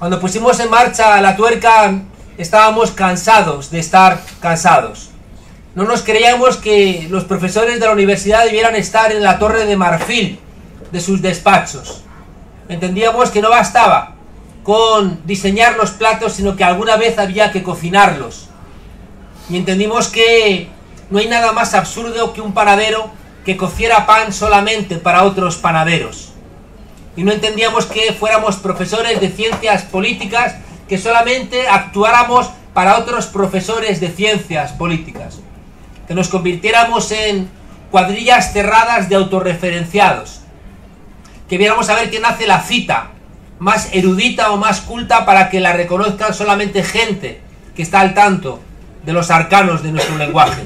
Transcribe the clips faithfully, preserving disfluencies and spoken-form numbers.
Cuando pusimos en marcha La Tuerca, estábamos cansados de estar cansados. No nos creíamos que los profesores de la universidad debieran estar en la torre de marfil de sus despachos. Entendíamos que no bastaba con diseñar los platos, sino que alguna vez había que cocinarlos. Y entendimos que no hay nada más absurdo que un panadero que cociera pan solamente para otros panaderos. Y no entendíamos que fuéramos profesores de ciencias políticas, que solamente actuáramos para otros profesores de ciencias políticas. Que nos convirtiéramos en cuadrillas cerradas de autorreferenciados. Que viéramos a ver quién hace la cita más erudita o más culta para que la reconozcan solamente gente que está al tanto de los arcanos de nuestro lenguaje.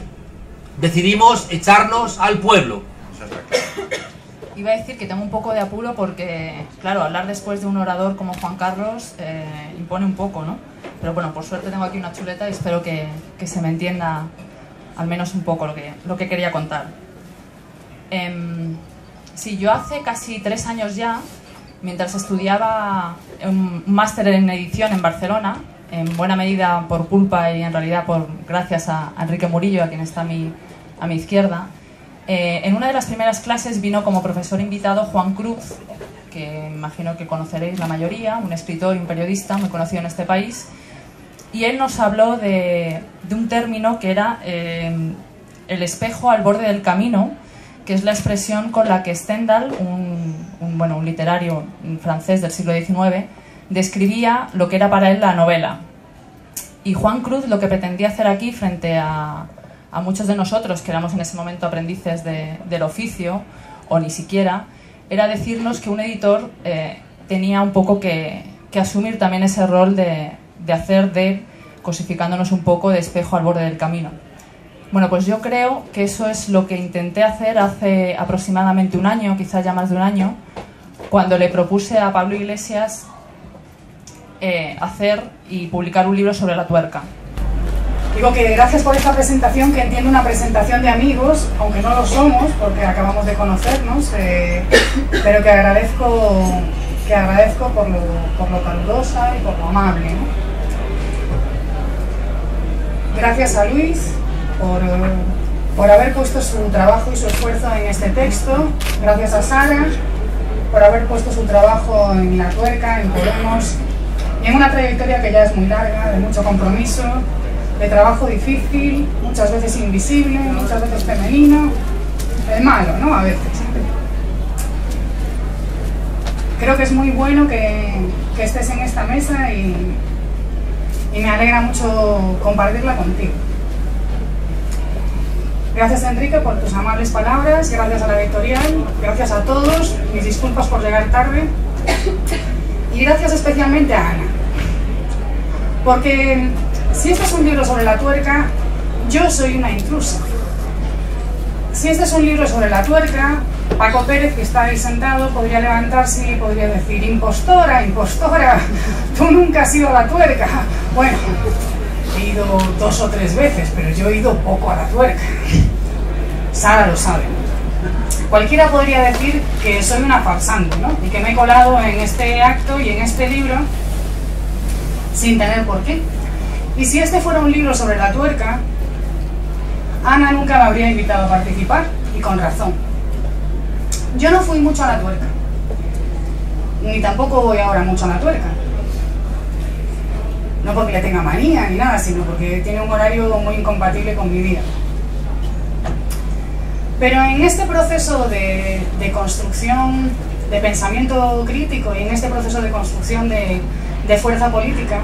Decidimos echarnos al pueblo. Iba a decir que tengo un poco de apuro porque, claro, hablar después de un orador como Juan Carlos eh, impone un poco, ¿no? Pero bueno, por suerte tengo aquí una chuleta y espero que, que se me entienda al menos un poco lo que, lo que quería contar. Eh, sí, yo hace casi tres años ya, mientras estudiaba un máster en edición en Barcelona, en buena medida por culpa y en realidad por gracias a Enrique Murillo, a quien está a mi, a mi izquierda, eh, en una de las primeras clases vino como profesor invitado Juan Cruz, que imagino que conoceréis la mayoría, un escritor y un periodista muy conocido en este país, y él nos habló de, de un término que era eh, el espejo al borde del camino, que es la expresión con la que Stendhal, un, un, bueno, un literario francés del siglo diecinueve, describía lo que era para él la novela. Y Juan Cruz lo que pretendía hacer aquí frente a, a muchos de nosotros que éramos en ese momento aprendices de, del oficio o ni siquiera, era decirnos que un editor eh, tenía un poco que, que asumir también ese rol de, de hacer de, cosificándonos un poco, de espejo al borde del camino. Bueno, pues yo creo que eso es lo que intenté hacer hace aproximadamente un año, quizás ya más de un año, cuando le propuse a Pablo Iglesias Eh, hacer y publicar un libro sobre La Tuerca. Digo que gracias por esta presentación, que entiendo una presentación de amigos, aunque no lo somos porque acabamos de conocernos, eh, pero que agradezco, que agradezco por lo, por lo calurosa y por lo amable, ¿no? Gracias a Luis por, por haber puesto su trabajo y su esfuerzo en este texto. Gracias a Sara por haber puesto su trabajo en La Tuerca, en Podemos, en una trayectoria que ya es muy larga, de mucho compromiso, de trabajo difícil, muchas veces invisible, muchas veces femenino, de malo, ¿no? A veces. Creo que es muy bueno que, que estés en esta mesa y, y me alegra mucho compartirla contigo. Gracias, Enrique, por tus amables palabras, gracias a la editorial, gracias a todos, mis disculpas por llegar tarde. Y gracias especialmente a Ana, porque si este es un libro sobre La Tuerca, yo soy una intrusa. Si este es un libro sobre La Tuerca, Paco Pérez, que está ahí sentado, podría levantarse y podría decir: impostora, impostora, tú nunca has ido a La Tuerca. Bueno, he ido dos o tres veces, pero yo he ido poco a La Tuerca. Sara lo sabe. Cualquiera podría decir que soy una farsante, ¿no? Y que me he colado en este acto y en este libro sin tener por qué. Y si este fuera un libro sobre La Tuerca, Ana nunca me habría invitado a participar, y con razón. Yo no fui mucho a La Tuerca, ni tampoco voy ahora mucho a La Tuerca. No porque le tenga manía ni nada, sino porque tiene un horario muy incompatible con mi vida. Pero en este proceso de, de construcción, de pensamiento crítico, y en este proceso de construcción de, de fuerza política,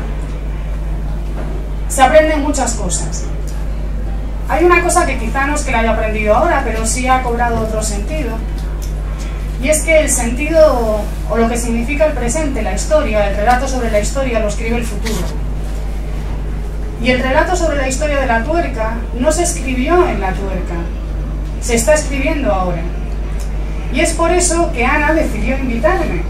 se aprenden muchas cosas. Hay una cosa que quizá no es que la haya aprendido ahora, pero sí ha cobrado otro sentido. Y es que el sentido, o lo que significa el presente, la historia, el relato sobre la historia, lo escribe el futuro. Y el relato sobre la historia de La Tuerca no se escribió en La Tuerca, se está escribiendo ahora. Y es por eso que Ana decidió invitarme,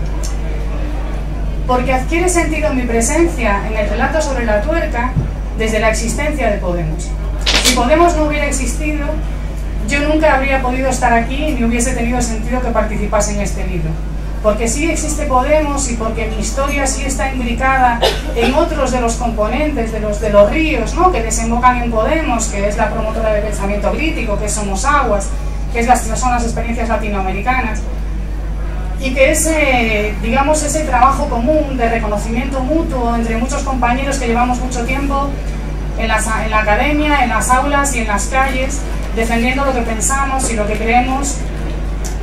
porque adquiere sentido mi presencia en el relato sobre La Tuerca desde la existencia de Podemos. Si Podemos no hubiera existido, yo nunca habría podido estar aquí y ni hubiese tenido sentido que participase en este libro. porque sí existe Podemos y porque mi historia sí está imbricada en otros de los componentes, de los, de los ríos, ¿no?, que desembocan en Podemos, que es la promotora del pensamiento crítico, que somos aguas, que es las, son las experiencias latinoamericanas, y que ese, digamos, ese trabajo común de reconocimiento mutuo entre muchos compañeros que llevamos mucho tiempo en la, en la academia, en las aulas y en las calles, defendiendo lo que pensamos y lo que creemos,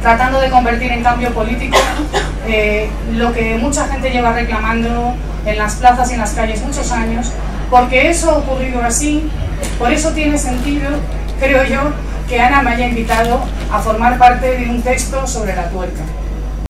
tratando de convertir en cambio político eh, lo que mucha gente lleva reclamando en las plazas y en las calles muchos años, porque eso ha ocurrido así, por eso tiene sentido, creo yo, que Ana me haya invitado a formar parte de un texto sobre La Tuerka.